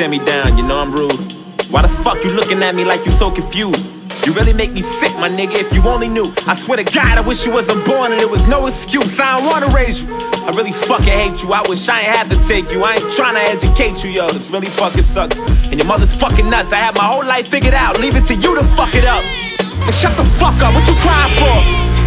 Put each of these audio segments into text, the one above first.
stare me down, you know I'm rude. Why the fuck you looking at me like you so confused? You really make me sick, my nigga, if you only knew. I swear to God, I wish you wasn't born and there was no excuse. I don't wanna raise you. I really fucking hate you. I wish I ain't had to take you. I ain't tryna educate you, yo. This really fucking sucks. And your mother's fucking nuts. I had my whole life figured out. Leave it to you to fuck it up. And shut the fuck up. What you crying for?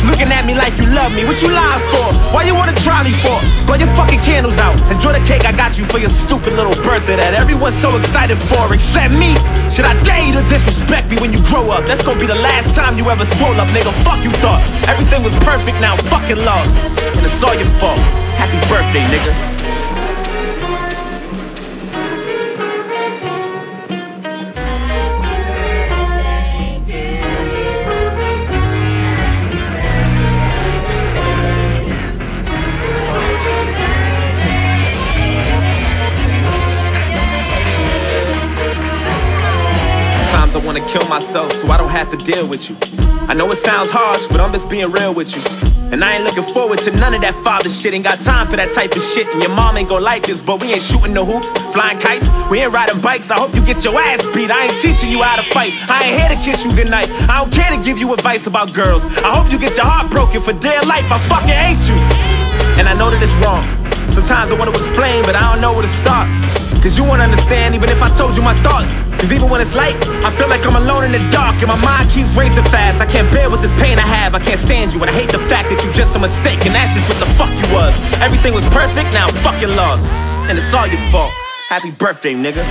Looking at me like you love me. What you lying for? Why you wanna try me for? Blow your fucking candles out. Enjoy the cake I got you for your stupid little birthday that everyone's so excited for except me. Should I dare you to disrespect me when you grow up? That's gonna be the last time you ever swole up, nigga. Fuck you thought. Everything was perfect, now I'm fucking lost. And it's all your fault. Happy birthday, nigga. Sometimes I wanna kill myself so I don't have to deal with you. I know it sounds harsh, but I'm just being real with you. And I ain't looking forward to none of that father shit. Ain't got time for that type of shit. And your mom ain't gon' like this, but we ain't shooting no hoops, flying kites, we ain't riding bikes. I hope you get your ass beat. I ain't teaching you how to fight. I ain't here to kiss you goodnight. I don't care to give you advice about girls. I hope you get your heart broken for dear life. I fucking hate you. And I know that it's wrong. Sometimes I wanna explain, but I don't know where to start. Cause you won't understand even if I told you my thoughts. Cause even when it's light, I feel like I'm alone in the dark. And my mind keeps racing fast. I can't bear with this pain I have. I can't stand you. And I hate the fact that you just a mistake. And that's just what the fuck you was. Everything was perfect, now I'm fucking lost. And it's all your fault. Happy birthday, nigga.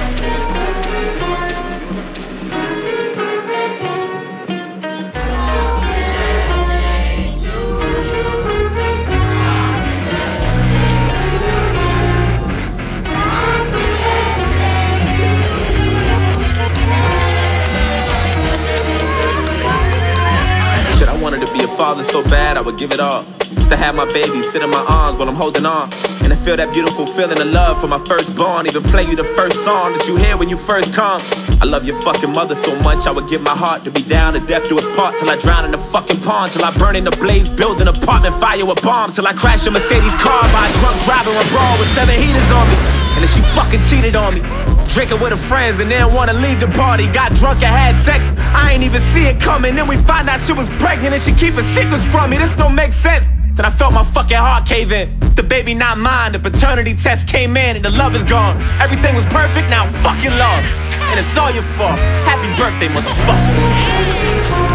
Father so bad I would give it all. Just to have my baby sit in my arms while I'm holding on, and to feel that beautiful feeling of love for my firstborn. Even play you the first song that you hear when you first come. I love your fucking mother so much I would give my heart to be down to death to its part. Till I drown in the fucking pond, till I burn in the blaze, build an apartment, fire a bomb, till I crash a Mercedes car by a drunk driver abroad with 7 heaters on me. And then she fucking cheated on me, drinking with her friends and then wanna leave the party. Got drunk and had sex, I ain't even see it coming. Then we find out she was pregnant and she keeping secrets from me. This don't make sense. Then I felt my fucking heart cave in. The baby not mine, the paternity test came in and the love is gone. Everything was perfect, now I'm fucking lost. And it's all your fault. Happy birthday, motherfucker.